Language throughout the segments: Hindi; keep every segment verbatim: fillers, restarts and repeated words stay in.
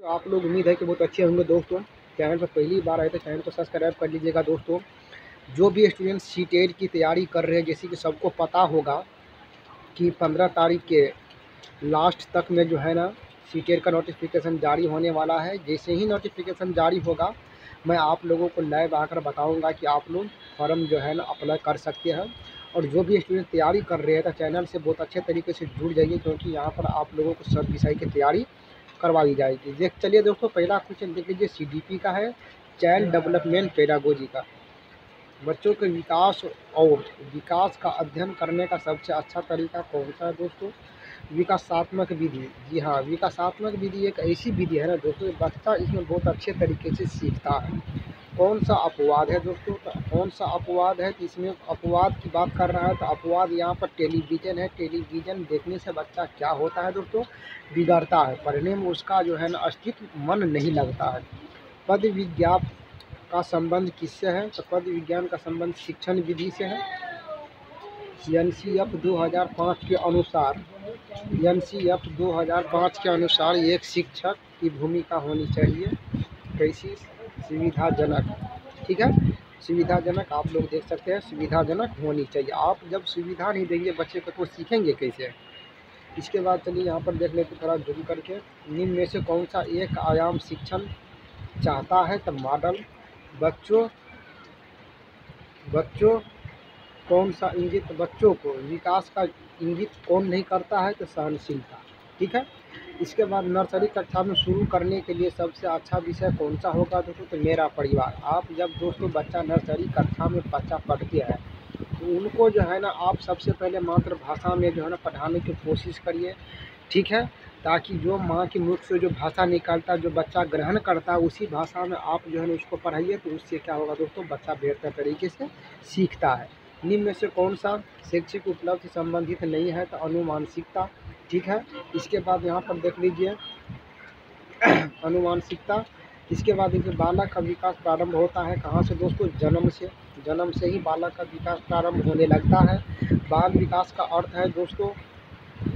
तो आप लोग उम्मीद है कि बहुत अच्छे होंगे दोस्तों। चैनल पर पहली बार आए तो चैनल को सब्सक्राइब कर लीजिएगा दोस्तों। जो भी स्टूडेंट्स सीटेट की तैयारी कर रहे हैं, जैसे कि सबको पता होगा कि पंद्रह तारीख के लास्ट तक में जो है ना सीटेट का नोटिफिकेशन जारी होने वाला है। जैसे ही नोटिफिकेशन जारी होगा मैं आप लोगों को लाइव आकर बताऊँगा कि आप लोग फॉर्म जो है ना अप्लाई कर सकते हैं। और जो भी स्टूडेंट तैयारी कर रहे हैं तो चैनल से बहुत अच्छे तरीके से जुड़ जाइए, क्योंकि यहाँ पर आप लोगों को सब विषय की तैयारी करवा दी जाएगी। देख चलिए दोस्तों, पहला क्वेश्चन देख लीजिए, सीडीपी का है, चाइल्ड डेवलपमेंट पेडागोजी का। बच्चों के विकास और विकास का अध्ययन करने का सबसे अच्छा तरीका कौन सा है दोस्तों? विकासात्मक विधि। जी हाँ, विकासात्मक विधि एक ऐसी विधि है ना दोस्तों, बच्चा इसमें बहुत अच्छे तरीके से सीखता है। कौन सा अपवाद है दोस्तों? कौन सा अपवाद है? तो इसमें अपवाद की बात कर रहा है तो अपवाद यहाँ पर टेलीविज़न है। टेलीविज़न देखने से बच्चा क्या होता है दोस्तों? बिगड़ता है, पढ़ने में उसका जो है ना अस्तित्व मन नहीं लगता है। पद विज्ञान का संबंध किससे है? तो पद विज्ञान का संबंध शिक्षण विधि से है। एनसीएफ दो हज़ार पाँच के अनुसार एनसीएफ दो हज़ार पाँच के अनुसार एक शिक्षक की भूमिका होनी चाहिए कैसी? सुविधाजनक। ठीक है, सुविधाजनक। आप लोग देख सकते हैं, सुविधाजनक होनी चाहिए। आप जब सुविधा नहीं देंगे बच्चे को तो सीखेंगे कैसे? इसके बाद चलिए यहाँ पर देख लेते थोड़ा जूम करके, निम्न में से कौन सा एक आयाम शिक्षण चाहता है? तो मॉडल। बच्चों बच्चों कौन सा इंगित? बच्चों को विकास का इंगित कौन नहीं करता है? तो सहनशीलता। ठीक है, इसके बाद नर्सरी कक्षा में शुरू करने के लिए सबसे अच्छा विषय कौन सा होगा दोस्तों? तो मेरा परिवार। आप जब दोस्तों बच्चा नर्सरी कक्षा में बच्चा पढ़ते हैं तो उनको जो है ना आप सबसे पहले मातृभाषा में जो है ना पढ़ाने की कोशिश करिए। ठीक है, ताकि जो माँ के मुख से जो भाषा निकलता है, जो बच्चा ग्रहण करता है, उसी भाषा में आप जो है ना उसको पढ़ाइए। तो उससे क्या होगा दोस्तों? बच्चा बेहतर तरीके से सीखता है। निम्न में से कौन सा शैक्षिक उपलब्धि संबंधित नहीं है? तो अनुवांशिकता। ठीक है, इसके बाद यहाँ पर देख लीजिए अनुवांशिकता। इसके बाद देखिए, बालक का विकास प्रारंभ होता है कहाँ से दोस्तों? जन्म से। जन्म से ही बालक का विकास प्रारंभ होने लगता है। बाल विकास का अर्थ है दोस्तों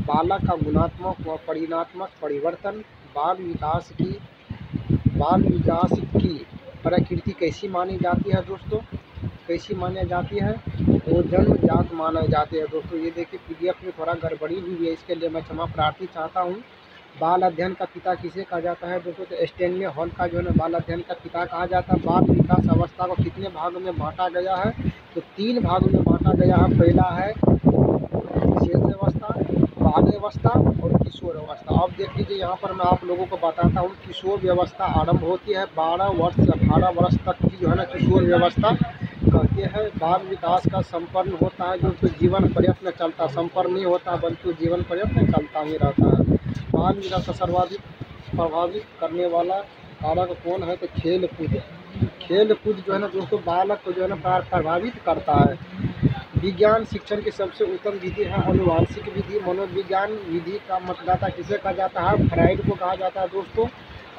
बालक का गुणात्मक व परिणात्मक परिवर्तन। बाल विकास की बाल विकास की प्रकृति कैसी मानी जाती है दोस्तों? कैसी मानी जाती है? वो जन्मजात माना जाती है दोस्तों। ये देखिए पीडीएफ में थोड़ा गड़बड़ी हुई है, इसके लिए मैं क्षमा प्रार्थी चाहता हूँ। बाल अध्ययन का पिता किसे कहा जाता है दोस्तों? तो स्टैनले हॉल का जो है ना बाल अध्ययन का पिता कहा जाता है। बाल विकास अवस्था को कितने भागों में बांटा गया है? तो तीन भागों में बांटा गया है। पहला है शैशव अवस्था, बाल अवस्था और किशोर अवस्था। अब देख लीजिए यहाँ पर मैं आप लोगों को बताता हूँ, किशोर व्यवस्था आरंभ होती है बारह वर्ष से अठारह वर्ष तक की जो है ना किशोर व्यवस्था कहते हैं। बाल विकास का संपन्न होता है जो कि जीवन पर्यंत चलता, संपन्न नहीं होता बल्कि जीवन पर्यंत चलता ही रहता है। बाल विकास का सर्वाधिक प्रभावित करने वाला कारक कौन है? तो खेल कूद। खेल कूद जो है ना दोस्तों बालक को जो है ना प्रभावित करता है। विज्ञान शिक्षण की सबसे उत्तम विधि है अनुवांशिक विधि। मनोविज्ञान विधि का मतदाता किसे कहा जाता है? फ्राइड को कहा जाता है दोस्तों।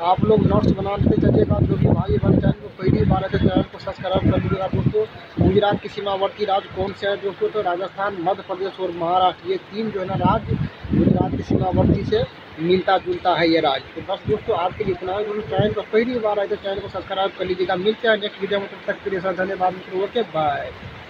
आप लोग नोट्स बनाते चलिएगा। जो भी भाई बन चैनल को पहली बार है चैनल को सब्सक्राइब कर लीजिएगा दोस्तों। गुजरात के सीमावर्ती राज्य कौन से हैं दोस्तों? तो राजस्थान, मध्य प्रदेश और महाराष्ट्र, ये तीन जो है ना राज्य गुजरात के सीमावर्ती से मिलता जुलता है ये राज्य। तो बस दोस्तों आज के लिए इतना है। चैनल को पहली बार आए तो चैनल को सब्सक्राइब कर लीजिएगा। मिलते हैं नेक्स्ट वीडियो में, तब तक के लिए धन्यवाद मित्रों के, बाय।